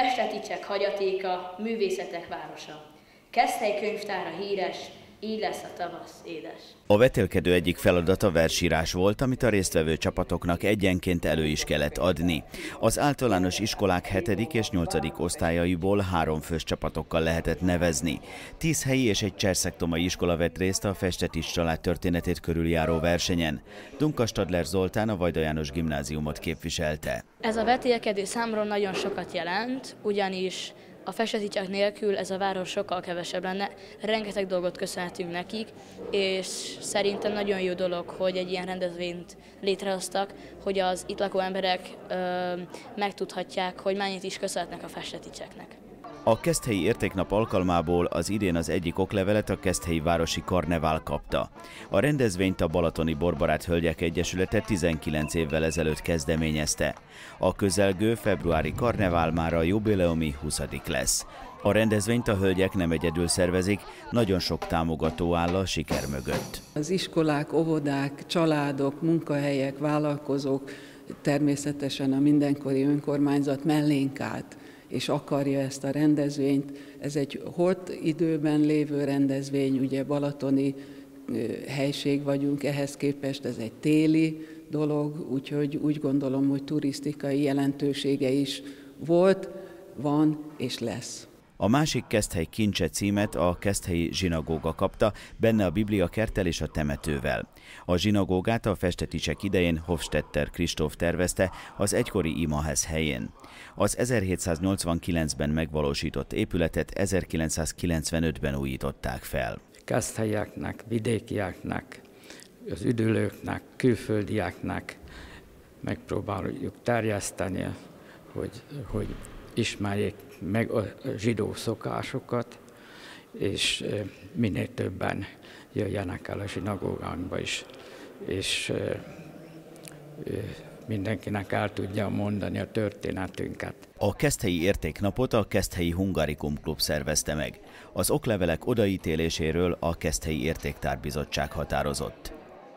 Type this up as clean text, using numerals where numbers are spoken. Festeticsek hagyatéka, művészetek városa. Keszthely könyvtára híres, így lesz a tavasz édes. A vetélkedő egyik feladata versírás volt, amit a résztvevő csapatoknak egyenként elő is kellett adni. Az általános iskolák 7. és 8. osztályaiból 3 fős csapatokkal lehetett nevezni. 10 helyi és egy cserszegtomai iskola vett részt a Festetics család történetét körüljáró versenyen. Dunka Stadler Zoltán a Vajda János Gimnáziumot képviselte. Ez a vetélkedő számról nagyon sokat jelent, ugyanis a festeticsek nélkül ez a város sokkal kevesebb lenne, rengeteg dolgot köszönhetünk nekik, és szerintem nagyon jó dolog, hogy egy ilyen rendezvényt létrehoztak, hogy az itt lakó emberek megtudhatják, hogy mennyit is köszönhetnek a festeticseknek. A Keszthelyi Értéknap alkalmából az idén az egyik oklevelet a Keszthelyi Városi Karnevál kapta. A rendezvényt a Balatoni Borbarát Hölgyek Egyesülete 19 évvel ezelőtt kezdeményezte. A közelgő februári karnevál már a jubileumi 20. lesz. A rendezvényt a hölgyek nem egyedül szervezik, nagyon sok támogató áll a siker mögött. Az iskolák, óvodák, családok, munkahelyek, vállalkozók, természetesen a mindenkori önkormányzat mellénk állt, és akarja ezt a rendezvényt. Ez egy holt időben lévő rendezvény, ugye balatoni helység vagyunk, ehhez képest ez egy téli dolog, úgyhogy úgy gondolom, hogy turisztikai jelentősége is volt, van és lesz. A másik Keszthely kincse címet a keszthelyi zsinagóga kapta, benne a bibliakerttel és a temetővel. A zsinagógát a festeticsek idején Hofstetter Kristóf tervezte az egykori imaház helyén. Az 1789-ben megvalósított épületet 1995-ben újították fel. Keszthelyieknek, vidékieknek, az üdülőknek, külföldieknek megpróbáljuk terjeszteni, hogy ismerjék meg a zsidó szokásokat, és minél többen jöjjenek el a zsinagógánkba is, és mindenkinek el tudja mondani a történetünket. A Keszthelyi Értéknapot a Keszthelyi Hungaricum Klub szervezte meg. Az oklevelek odaítéléséről a Keszthelyi Értéktárbizottság határozott.